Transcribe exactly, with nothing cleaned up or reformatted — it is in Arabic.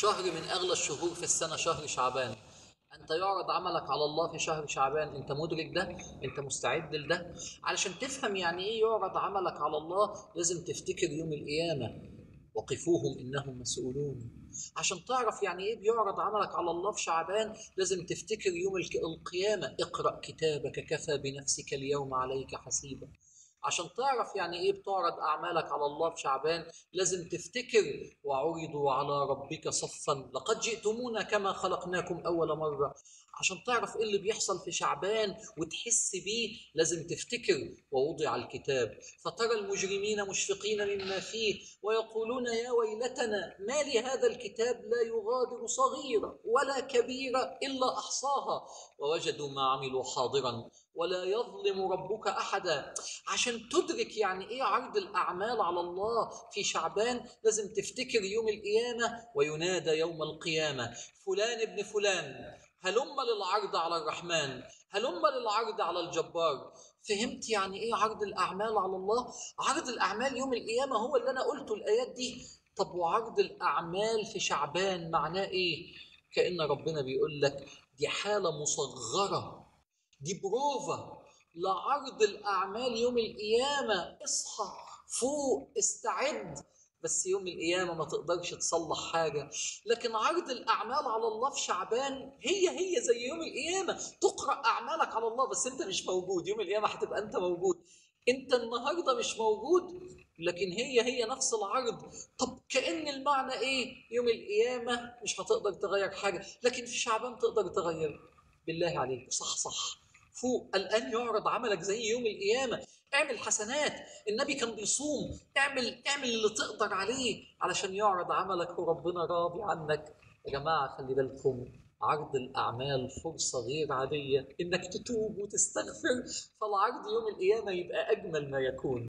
شهر من أغلى الشهور في السنة شهر شعبان. أنت يعرض عملك على الله في شهر شعبان، أنت مدرك ده؟ أنت مستعد لده؟ علشان تفهم يعني إيه يعرض عملك على الله لازم تفتكر يوم القيامة، وقفوهم إنهم مسؤولون. عشان تعرف يعني إيه بيعرض عملك على الله في شعبان لازم تفتكر يوم القيامة، اقرأ كتابك كفى بنفسك اليوم عليك حسيبا. عشان تعرف يعني إيه بتعرض أعمالك على الله في شعبان لازم تفتكر وعرضوا على ربك صفا لقد جئتمونا كما خلقناكم أول مرة. عشان تعرف إيه اللي بيحصل في شعبان وتحس بيه لازم تفتكر ووضع الكتاب فترى المجرمين مشفقين مما فيه ويقولون يا ويلتنا ما لهذا الكتاب لا يغادر صغيرة ولا كبيرة إلا أحصاها ووجدوا ما عملوا حاضرا ولا يظلم ربك أحدا. عشان تدرك يعني إيه عرض الأعمال على الله في شعبان لازم تفتكر يوم القيامة وينادى يوم القيامة فلان ابن فلان هلم للعرض على الرحمن، هلم للعرض على الجبار. فهمت يعني إيه عرض الأعمال على الله؟ عرض الأعمال يوم القيامة هو اللي أنا قلته الآيات دي. طب وعرض الأعمال في شعبان معناه إيه؟ كأن ربنا بيقول لك دي حالة مصغرة، دي بروفة لعرض الأعمال يوم القيامة. اصحى، فوق، استعد، بس يوم القيامة ما تقدرش تصلح حاجة. لكن عرض الأعمال على الله في شعبان هي هي زي يوم القيامة، تقرأ أعمالك على الله بس أنت مش موجود. يوم القيامة هتبقى أنت موجود، أنت النهاردة مش موجود لكن هي هي نفس العرض. طب كأن المعنى إيه؟ يوم القيامة مش هتقدر تغير حاجة لكن في شعبان تقدر تغير. بالله عليك صح صح فوق، الآن يعرض عملك زي يوم القيامة. اعمل حسنات، النبي كان بيصوم، اعمل اعمل اللي تقدر عليه علشان يعرض عملك وربنا راضي عنك. يا جماعة خلي بالكم، عرض الأعمال فرصة غير عادية إنك تتوب وتستغفر، فالعرض يوم القيامة يبقى أجمل ما يكون.